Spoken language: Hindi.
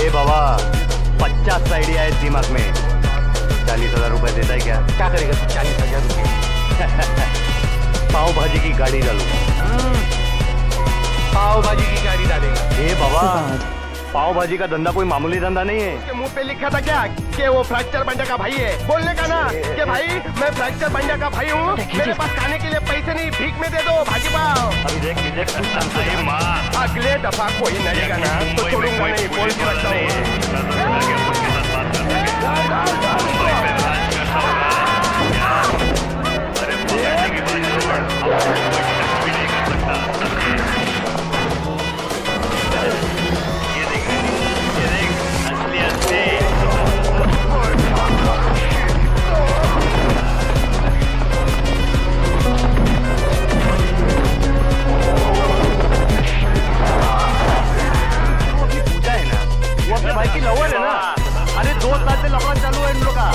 ए बाबा 50 आइडिया है दिमाग में। 40,000 रुपये देता है क्या? क्या करेगा तू 40,000 रुपये? पाव भाजी की गाड़ी डालूंगा। पाव भाजी की गाड़ी डालेगा? ए बाबा पाव भाजी का धंधा कोई मामूली धंधा नहीं है। उसके मुंह पे लिखा था क्या कि वो फ्रैक्चर बंडा का भाई है? बोलने का ना कि भाई मैं फ्रैक्चर बंडा का भाई हूँ, मेरे पास खाने के लिए पैसे नहीं, भीख में दे दो भाजी पाव। अगले दफा कोई नहीं करना तो छोड़ूंगा नहीं, बोल सकता हूँ। वो अपने भाई की लवर है ना। अरे 2 साल से लफड़ा चालू है इन लोग का।